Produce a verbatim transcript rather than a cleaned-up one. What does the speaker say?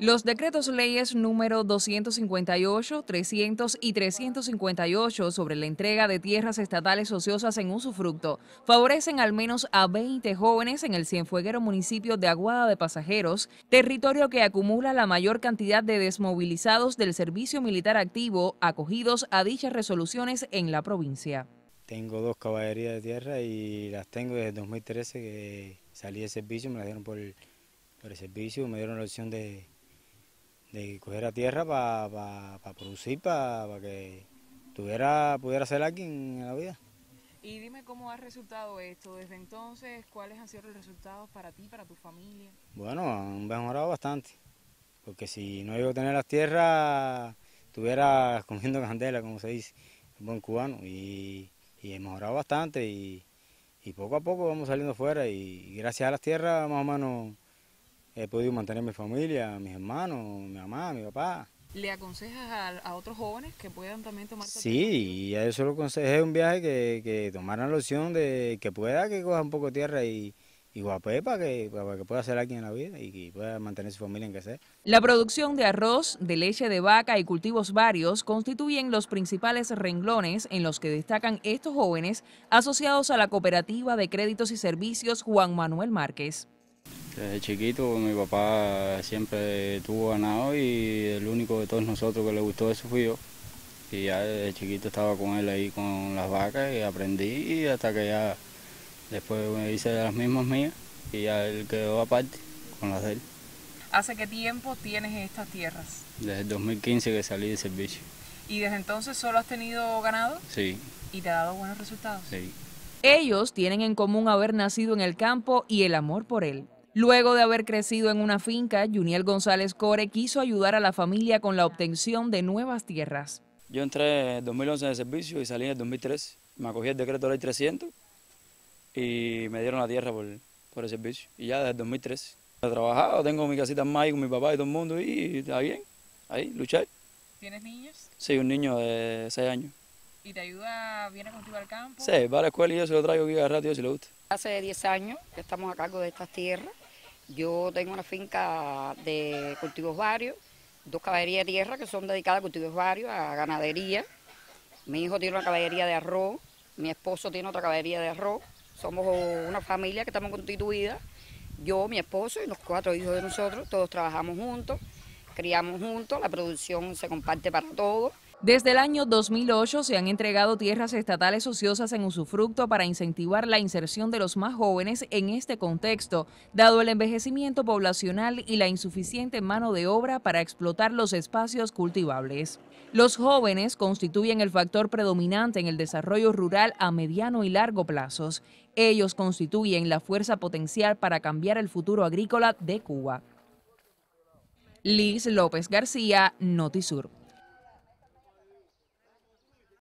Los decretos leyes número doscientos cincuenta y ocho, trescientos y trescientos cincuenta y ocho sobre la entrega de tierras estatales ociosas en usufructo favorecen al menos a veinte jóvenes en el cienfueguero municipio de Aguada de Pasajeros, territorio que acumula la mayor cantidad de desmovilizados del Servicio Militar Activo acogidos a dichas resoluciones en la provincia. Tengo dos caballerías de tierra y las tengo desde el dos mil trece que salí de servicio, me las dieron por el, por el servicio, me dieron la opción de... de coger a tierra para pa, pa producir, para pa que tuviera, pudiera hacer alguien en la vida. Y dime cómo ha resultado esto desde entonces, cuáles han sido los resultados para ti, para tu familia. Bueno, han mejorado bastante, porque si no iba a tener las tierras, estuviera comiendo candela, como se dice, el buen cubano, y, y he mejorado bastante, y, y poco a poco vamos saliendo fuera, y gracias a las tierras más o menos he podido mantener a mi familia, a mis hermanos, mi mamá, mi papá. ¿Le aconsejas a, a otros jóvenes que puedan también tomar? Sí, y a eso lo aconsejé un viaje que, que tomaran la opción de que pueda, que coja un poco de tierra y, y guapé para que, para que pueda hacer alguien en la vida y que pueda mantener su familia en que sea. La producción de arroz, de leche de vaca y cultivos varios constituyen los principales renglones en los que destacan estos jóvenes asociados a la Cooperativa de Créditos y Servicios Juan Manuel Márquez. Desde chiquito mi papá siempre tuvo ganado y el único de todos nosotros que le gustó eso fui yo. Y ya desde chiquito estaba con él ahí con las vacas y aprendí y hasta que ya después me hice las mismas mías y ya él quedó aparte con las de él. ¿Hace qué tiempo tienes estas tierras? Desde el dos mil quince que salí de servicio. ¿Y desde entonces solo has tenido ganado? Sí. ¿Y te ha dado buenos resultados? Sí. Ellos tienen en común haber nacido en el campo y el amor por él. Luego de haber crecido en una finca, Juniel González Core quiso ayudar a la familia con la obtención de nuevas tierras. Yo entré en dos mil once en el servicio y salí en el dos mil trece. Me acogí el decreto ley trescientos y me dieron la tierra por, por el servicio. Y ya desde el dos mil trece. He trabajado, tengo mi casita en maíz con mi papá y todo el mundo y está bien, ahí, luchar. ¿Tienes niños? Sí, un niño de seis años. ¿Y te ayuda, viene a cultivar el campo? Sí, va a la escuela y yo se lo traigo aquí cada rato y yo se lo gusta. Hace diez años que estamos a cargo de estas tierras. Yo tengo una finca de cultivos varios, dos caballerías de tierra que son dedicadas a cultivos varios, a ganadería. Mi hijo tiene una caballería de arroz, mi esposo tiene otra caballería de arroz. Somos una familia que estamos constituida, yo, mi esposo y los cuatro hijos de nosotros, todos trabajamos juntos, criamos juntos, la producción se comparte para todos. Desde el año dos mil ocho se han entregado tierras estatales ociosas en usufructo para incentivar la inserción de los más jóvenes en este contexto, dado el envejecimiento poblacional y la insuficiente mano de obra para explotar los espacios cultivables. Los jóvenes constituyen el factor predominante en el desarrollo rural a mediano y largo plazos. Ellos constituyen la fuerza potencial para cambiar el futuro agrícola de Cuba. Liz López García, NotiSur.